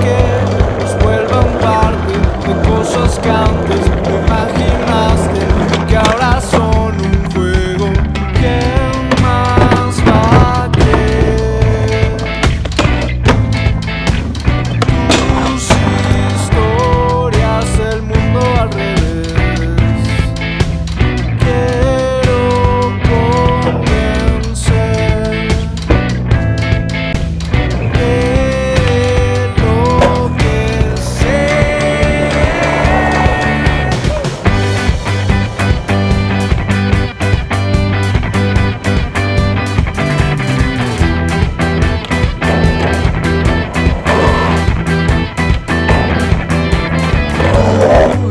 que os vuelvan parte de cosas que antes no imaginaste y que ahora son un juego. ¿Quién más va a querer tus historias, el mundo al revés? Quiero convencer de lo que sé. Tú y yo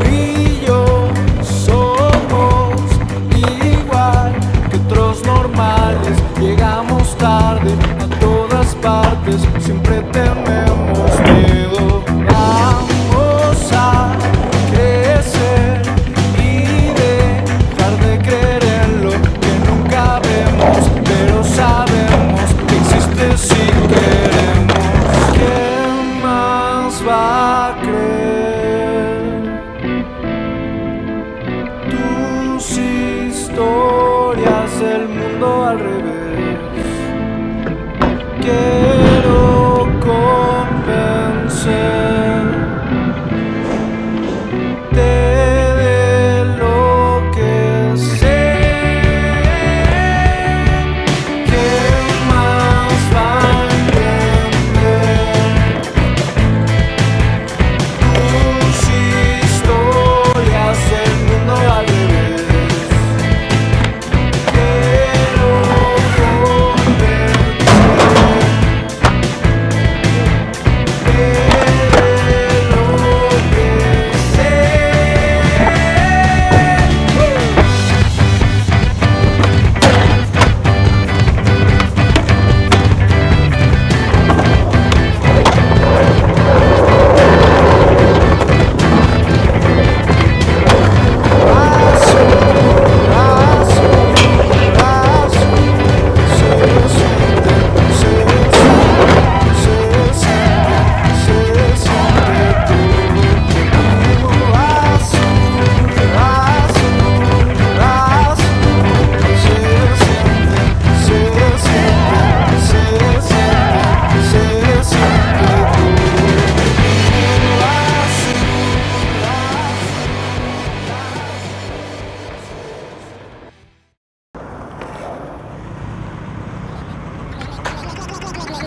somos igual que otros normales, llegamos tarde a todas partes, siempre tenemos miedo. Vamos a crecer y dejar de creer en lo que nunca vemos, pero sabemos que existe si queremos. ¿Quién más va a creer tus historias, el mundo al revés? Quiero convencerte de lo que sé. ¿Quién más va a entender tus historias, el mundo al revés? Quiero convencerte. De lo que sé.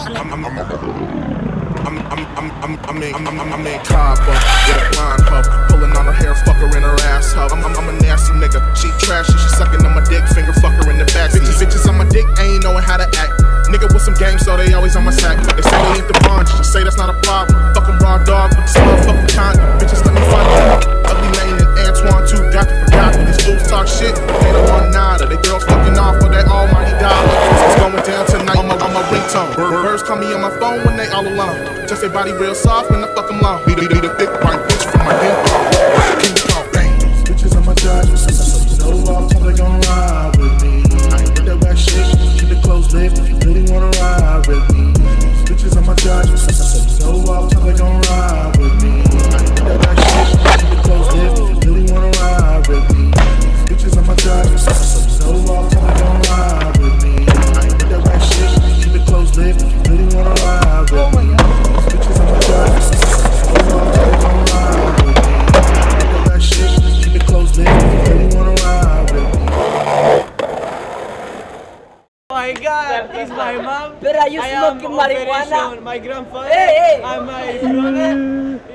I'm a copper with a pine puff, pulling on her hair, fuck her in her ass hub. I'm a nasty nigga, she trashy, she sucking on my dick, finger fuck her in the back. Bitches on my dick, ain't knowing how to act. Nigga with some game, so they always on my sack. They say they ain't the bond, she say that's not a problem. Fucking raw dog, but this motherfucking con. Bitches let me find out. Ugly Lane and Antoine too, got to forgot. These fools talk shit, they don't want nada. They girls fucking off for that almighty dollar. It's going down tonight on my ringtone. Birds call me on my phone when they all alone. Just their body real soft when I fuck them long. Need a thick white bitch from my dick. Bitches on my dime, so you know all they gon' ride with me. I ain't with that whack shit, keep it close lip if you really wanna ride with me. Bitches on my dime, so you know all they gon' ride with me. I ain't with that whack shit, keep it close lip if you really wanna ride with me. Bitches on my dime, so you know all they gon' ride with me. I ain't with that whack shit, keep it close lip if you really wanna ride with me. Bitches on my dime. Is my mom. But are you smoking marijuana? My grandfather and my brother.